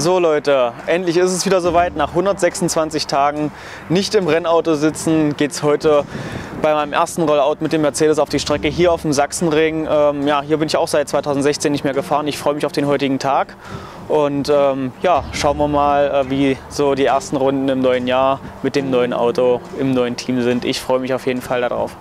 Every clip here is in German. So Leute, endlich ist es wieder soweit. Nach 126 Tagen nicht im Rennauto sitzen, geht es heute bei meinem ersten Rollout mit dem Mercedes auf die Strecke hier auf dem Sachsenring. Ja, hier bin ich auch seit 2016 nicht mehr gefahren. Ich freue mich auf den heutigen Tag und ja, schauen wir mal, wie so die ersten Runden im neuen Jahr mit dem neuen Auto im neuen Team sind. Ich freue mich auf jeden Fall darauf.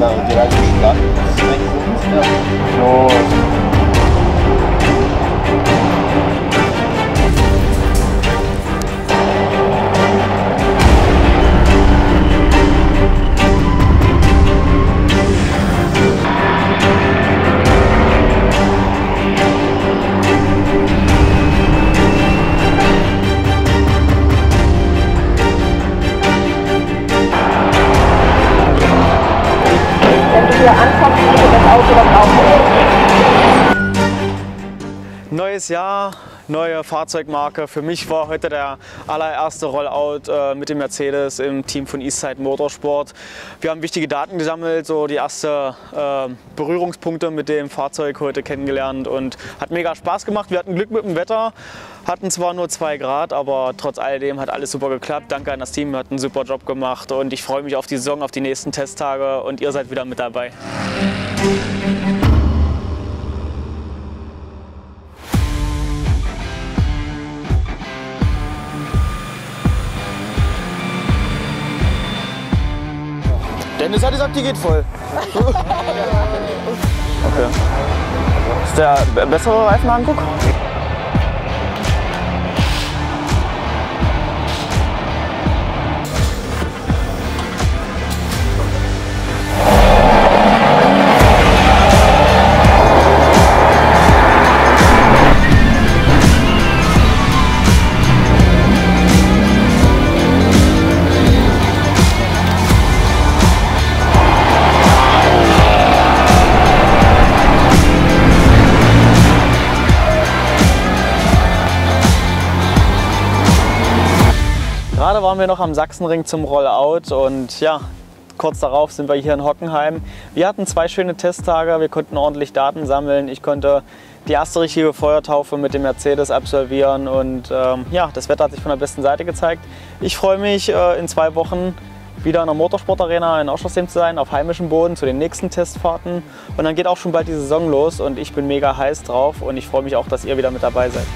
Die Reise schon lang. Das ist recht gut. Ja. Los. Neues Jahr, neue Fahrzeugmarke. Für mich war heute der allererste Rollout mit dem Mercedes im Team von East Side Motorsport. Wir haben wichtige Daten gesammelt, so die ersten Berührungspunkte mit dem Fahrzeug heute kennengelernt und hat mega Spaß gemacht. Wir hatten Glück mit dem Wetter, hatten zwar nur 2 Grad, aber trotz alledem hat alles super geklappt. Danke an das Team, hat einen super Job gemacht und ich freue mich auf die Saison, auf die nächsten Testtage und ihr seid wieder mit dabei. Dennis hat gesagt, die geht voll. Okay. Ist der bessere Reifenanguck? Gerade waren wir noch am Sachsenring zum Rollout und ja, kurz darauf sind wir hier in Hockenheim. Wir hatten 2 schöne Testtage, wir konnten ordentlich Daten sammeln. Ich konnte die erste richtige Feuertaufe mit dem Mercedes absolvieren und ja, das Wetter hat sich von der besten Seite gezeigt. Ich freue mich, in 2 Wochen wieder in der Motorsportarena in Oschersleben zu sein, auf heimischem Boden, zu den nächsten Testfahrten. Und dann geht auch schon bald die Saison los und ich bin mega heiß drauf und ich freue mich auch, dass ihr wieder mit dabei seid.